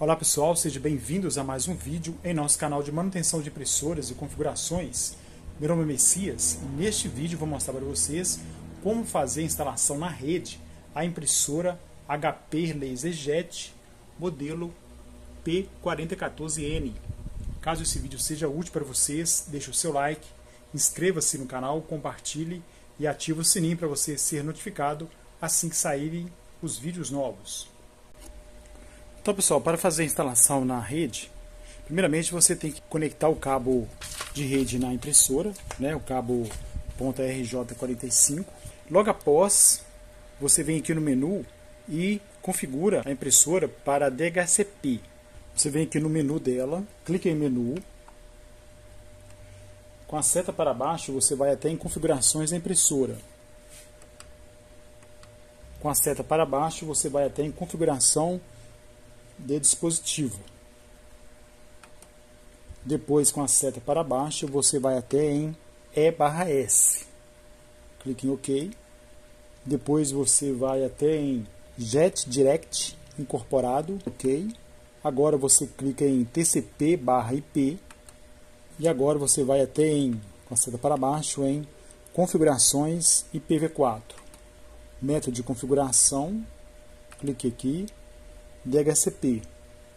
Olá pessoal, sejam bem-vindos a mais um vídeo em nosso canal de manutenção de impressoras e configurações. Meu nome é Messias e neste vídeo vou mostrar para vocês como fazer a instalação na rede a impressora HP LaserJet modelo P4014N. Caso esse vídeo seja útil para vocês, deixe o seu like, inscreva-se no canal, compartilhe e ative o sininho para você ser notificado assim que saírem os vídeos novos. Então pessoal, para fazer a instalação na rede, primeiramente você tem que conectar o cabo de rede na impressora, né? O cabo ponta RJ45. Logo após, você vem aqui no menu e configura a impressora para DHCP. Você vem aqui no menu dela, clica em menu. Com a seta para baixo, você vai até em configurações da impressora. Com a seta para baixo, você vai até em configuração de dispositivo. Depois, com a seta para baixo, você vai até em E/S. Clique em OK. Depois você vai até em Jetdirect incorporado, OK. Agora você clica em TCP/IP e agora você vai até em, com a seta para baixo, em configurações IPv4. Método de configuração, clique aqui, DHCP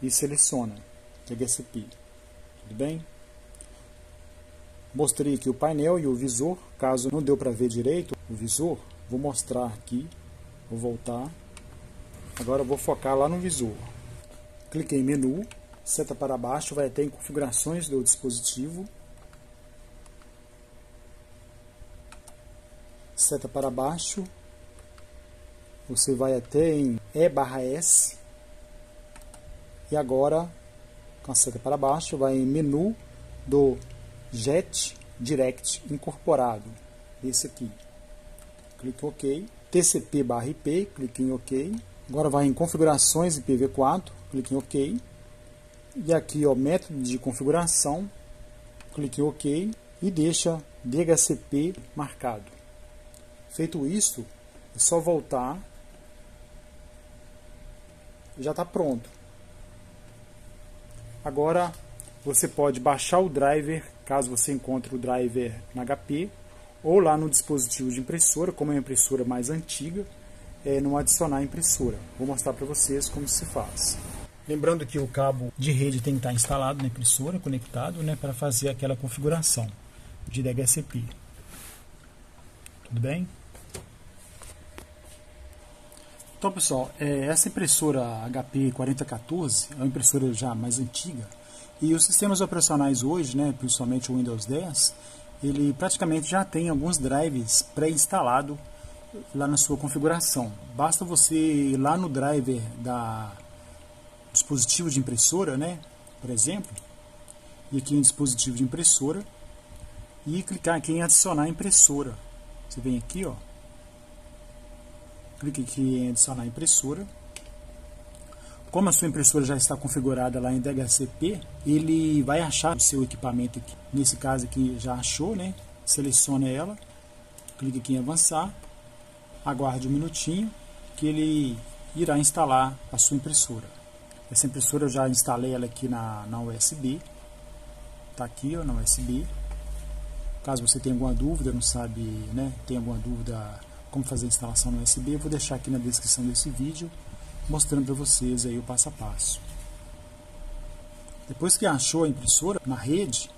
e seleciona DHCP, tudo bem? Mostrei aqui o painel e o visor, caso não deu para ver direito o visor, vou mostrar aqui, vou voltar, agora eu vou focar lá no visor. Clique em menu, seta para baixo, vai até em configurações do dispositivo, seta para baixo, você vai até em E/S. E agora, com a seta para baixo, vai em menu do Jetdirect incorporado, esse aqui. Clique em OK, TCP/IP, clique em OK. Agora vai em configurações IPv4, clique em OK. E aqui, ó, método de configuração, clique em OK e deixa DHCP marcado. Feito isso, é só voltar. Já está pronto. Agora você pode baixar o driver, caso você encontre o driver na HP, ou lá no dispositivo de impressora, como é uma impressora mais antiga, não adicionar a impressora. Vou mostrar para vocês como se faz. Lembrando que o cabo de rede tem que estar instalado na impressora, conectado, né, para fazer aquela configuração de DHCP. Tudo bem? Então pessoal, essa impressora HP4014 é uma impressora já mais antiga e os sistemas operacionais hoje, né, principalmente o Windows 10, ele praticamente já tem alguns drivers pré-instalados lá na sua configuração. Basta você ir lá no driver da dispositivo de impressora, né, por exemplo, e aqui em dispositivo de impressora e clicar aqui em adicionar impressora. Você vem aqui, ó. Clique aqui em adicionar impressora. Como a sua impressora já está configurada lá em DHCP, ele vai achar o seu equipamento aqui. Nesse caso aqui já achou, né? Selecione ela, clique aqui em avançar, aguarde um minutinho que ele irá instalar a sua impressora. Essa impressora eu já instalei ela aqui na USB, tá aqui, ó, na USB. Caso você tenha alguma dúvida, não sabe, né? Tem alguma dúvida como fazer a instalação no USB, eu vou deixar aqui na descrição desse vídeo, mostrando para vocês aí o passo a passo. Depois que achou a impressora na rede,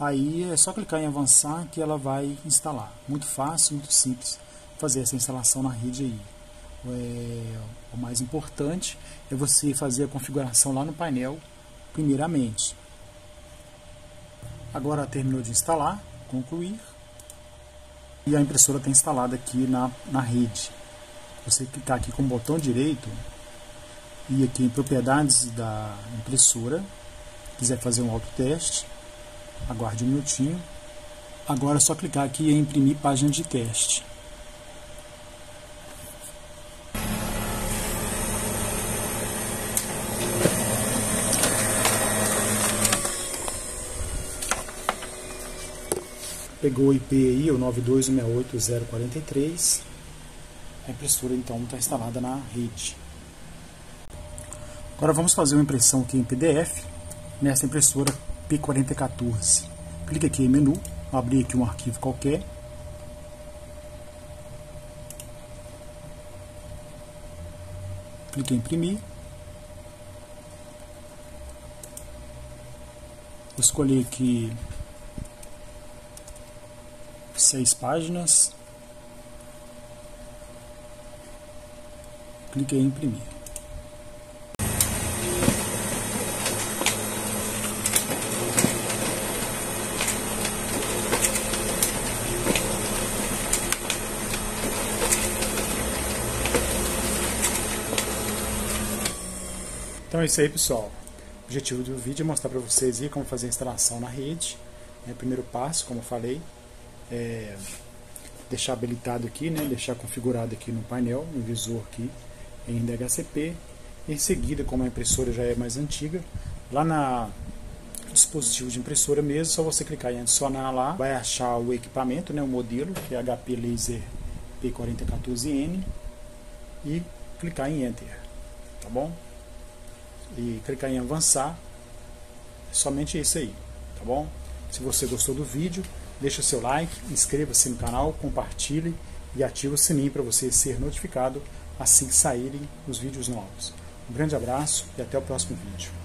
aí é só clicar em avançar que ela vai instalar. Muito fácil, muito simples fazer essa instalação na rede aí. O mais importante é você fazer a configuração lá no painel, primeiramente. Agora terminou de instalar, concluir. E a impressora está instalada aqui na rede. Você clicar aqui com o botão direito e aqui em propriedades da impressora, quiser fazer um autoteste, aguarde um minutinho. Agora é só clicar aqui em imprimir página de teste. Pegou o IP aí, o 92168.043. A impressora então está instalada na rede. Agora vamos fazer uma impressão aqui em PDF nessa impressora P4014. Clique aqui em menu, abrir aqui um arquivo qualquer. Clique em imprimir. Vou escolher aqui 6 páginas. Clique em imprimir. Então é isso aí, pessoal. O objetivo do vídeo é mostrar para vocês aí como fazer a instalação na rede. O primeiro passo, como eu falei, é deixar habilitado aqui, deixar configurado aqui no painel, no visor aqui em DHCP. Em seguida, como a impressora já é mais antiga, lá na dispositivo de impressora mesmo, só você clicar em adicionar lá, vai achar o equipamento, o modelo, que é HP Laser P4014N, e clicar em Enter, tá bom? E clicar em avançar, somente isso aí, tá bom? Se você gostou do vídeo, deixa seu like, inscreva-se no canal, compartilhe e ative o sininho para você ser notificado assim que saírem os vídeos novos. Um grande abraço e até o próximo vídeo.